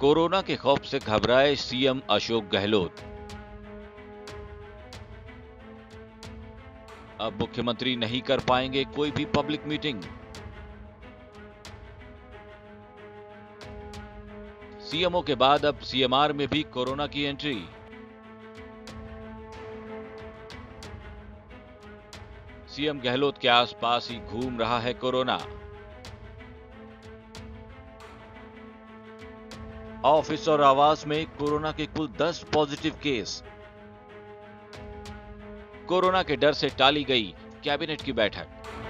Corona के खौफ से घबराए सीएम अशोक गहलोत। अब मुख्यमंत्री नहीं कर पाएंगे कोई भी पब्लिक मीटिंग। सीएमओ के बाद अब सीएमआर में भी कोरोना की एंट्री। सीएम गहलोत के आसपास ही घूम रहा है कोरोना। ऑफिस और आवास में कोरोना के कुल 10 पॉजिटिव केस। कोरोना के डर से टाली गई कैबिनेट की बैठक।